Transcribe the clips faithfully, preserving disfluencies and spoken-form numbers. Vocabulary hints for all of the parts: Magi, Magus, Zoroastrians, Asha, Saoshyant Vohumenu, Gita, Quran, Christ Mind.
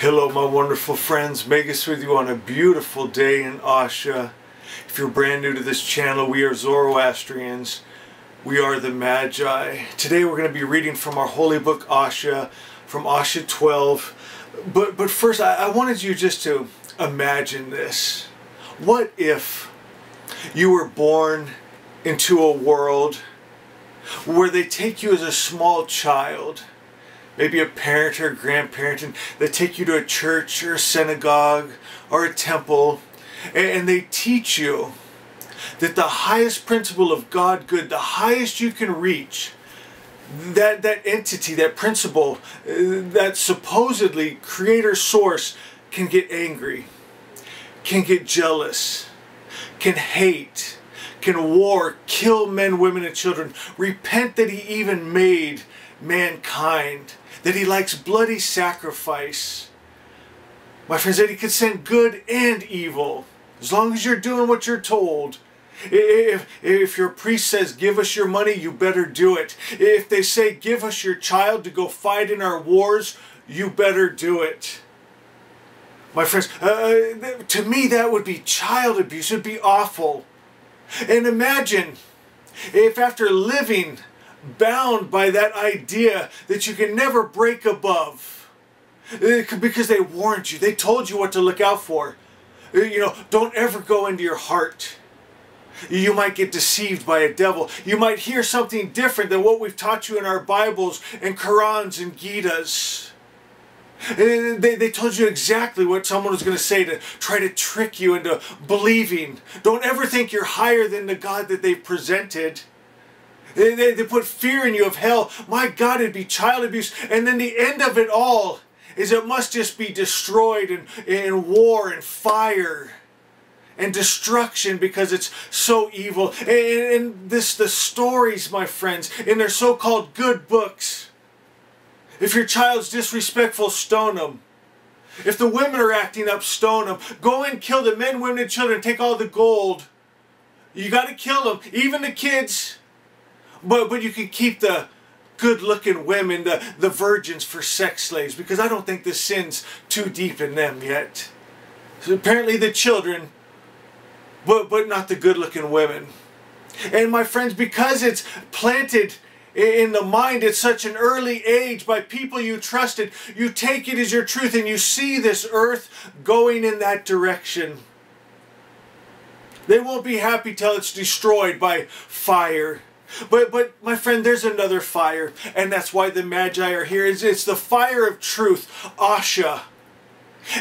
Hello my wonderful friends, Magus with you on a beautiful day in Asha. If you're brand new to this channel, we are Zoroastrians. We are the Magi. Today we're going to be reading from our holy book Asha, from Asha twelve. But, but first I, I wanted you just to imagine this. What if you were born into a world where they take you as a small child? Maybe a parent or a grandparent, and they take you to a church or a synagogue or a temple, and they teach you that the highest principle of God, good, the highest you can reach, that, that entity, that principle, that supposedly creator source can get angry, can get jealous, can hate, can war, kill men, women, and children, repent that he even made mankind, that he likes bloody sacrifice. My friends, that he could send good and evil, as long as you're doing what you're told. If, if your priest says, give us your money, you better do it. If they say, give us your child to go fight in our wars, you better do it. My friends, uh, to me that would be child abuse. It would be awful. And imagine if after living bound by that idea that you can never break above, because they warned you, they told you what to look out for. You know, don't ever go into your heart. You might get deceived by a devil. You might hear something different than what we've taught you in our Bibles and Qurans and Gitas. And they, they told you exactly what someone was going to say to try to trick you into believing. Don't ever think you're higher than the God that they've presented. They, they, they put fear in you of hell. My God, it'd be child abuse. And then the end of it all is it must just be destroyed in, in war and fire and destruction because it's so evil. And, and this, the stories, my friends, in their so-called good books. If your child's disrespectful, stone them. If the women are acting up, stone them. Go and kill the men, women, and children. Take all the gold. You got to kill them, even the kids. But, but you can keep the good-looking women, the, the virgins, for sex slaves, because I don't think the sin's too deep in them yet. So apparently the children, but, but not the good-looking women. And my friends, because it's planted in the mind at such an early age by people you trusted, you take it as your truth and you see this earth going in that direction. They won't be happy till it's destroyed by fire. But, but, my friend, there's another fire, and that's why the Magi are here. It's, it's the fire of truth, Asha.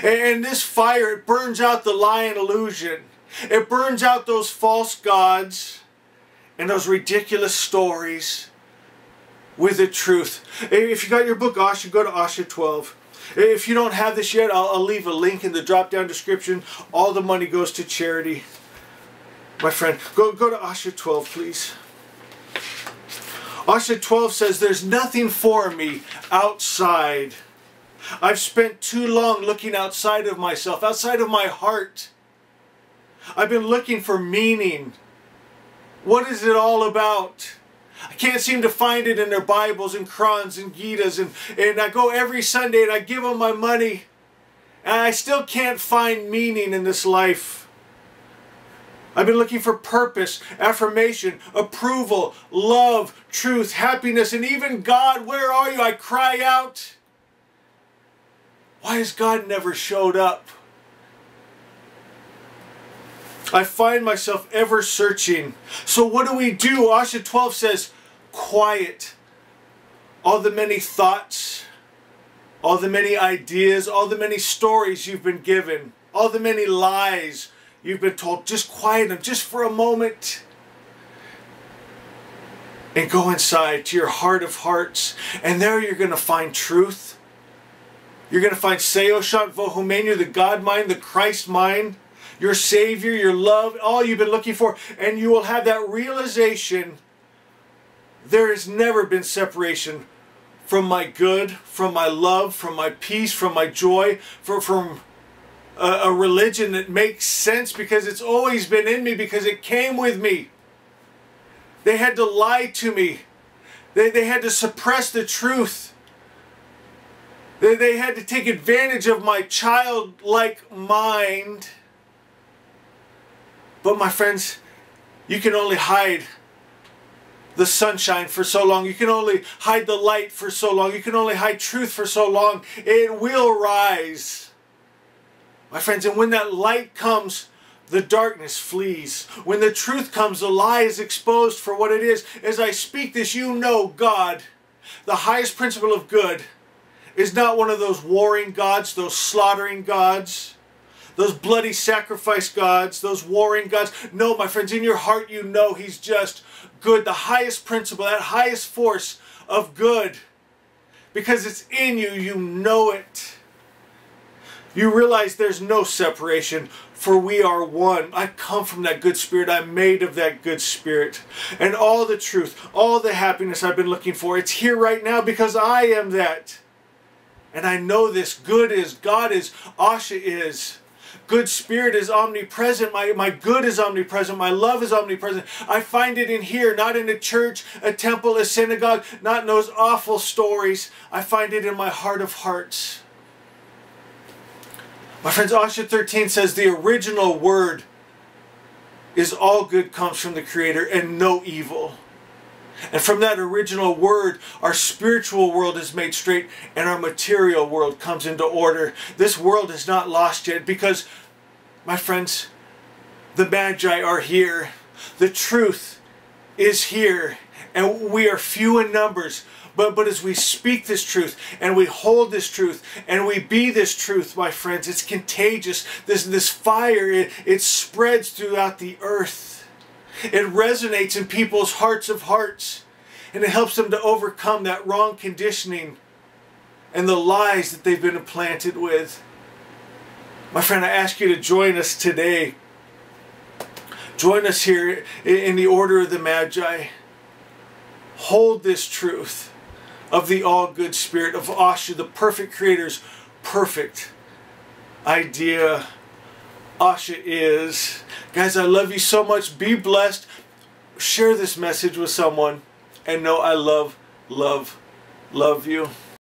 And this fire, it burns out the lie and illusion. It burns out those false gods and those ridiculous stories with the truth. If you got your book, Asha, go to Asha twelve. If you don't have this yet, I'll, I'll leave a link in the drop-down description. All the money goes to charity. My friend, go, go to Asha twelve, please. Asha twelve says, there's nothing for me outside. I've spent too long looking outside of myself, outside of my heart. I've been looking for meaning. What is it all about? I can't seem to find it in their Bibles and Qurans and Gitas. And, and I go every Sunday and I give them my money. And I still can't find meaning in this life. I've been looking for purpose, affirmation, approval, love, truth, happiness, and even God. Where are you? I cry out. Why has God never showed up? I find myself ever searching. So what do we do? Asha twelve says, quiet all the many thoughts, all the many ideas, all the many stories you've been given, all the many lies you've been told. Just quiet them, just for a moment. And go inside to your heart of hearts. And there you're going to find truth. You're going to find Saoshyant Vohumenu, the God mind, the Christ mind, your Savior, your love, all you've been looking for. And you will have that realization, there has never been separation from my good, from my love, from my peace, from my joy, from... from a religion that makes sense because it's always been in me, because it came with me. They had to lie to me. They, they had to suppress the truth. They, they had to take advantage of my childlike mind. But my friends, you can only hide the sunshine for so long. You can only hide the light for so long. You can only hide truth for so long. It will rise. My friends, and when that light comes, the darkness flees. When the truth comes, the lie is exposed for what it is. As I speak this, you know God, the highest principle of good, is not one of those warring gods, those slaughtering gods, those bloody sacrifice gods, those warring gods. No, my friends, in your heart you know He's just good, the highest principle, that highest force of good. Because it's in you, you know it. You realize there's no separation, for we are one. I come from that good spirit. I'm made of that good spirit. And all the truth, all the happiness I've been looking for, it's here right now because I am that. And I know this. Good is, God is, Asha is. Good spirit is omnipresent. My, my good is omnipresent. My love is omnipresent. I find it in here, not in a church, a temple, a synagogue, not in those awful stories. I find it in my heart of hearts. My friends, Asha thirteen says the original word is all good comes from the Creator and no evil. And from that original word, our spiritual world is made straight and our material world comes into order. This world is not lost yet because, my friends, the Magi are here. The truth is here and we are few in numbers. But, but as we speak this truth, and we hold this truth, and we be this truth, my friends, it's contagious. This, this fire, it, it spreads throughout the earth. It resonates in people's hearts of hearts. And it helps them to overcome that wrong conditioning and the lies that they've been implanted with. My friend, I ask you to join us today. Join us here in the Order of the Magi. Hold this truth of the all-good spirit of Asha, the perfect creator's perfect idea. Asha is. Guys, I love you so much. Be blessed. Share this message with someone. And know I love, love, love you.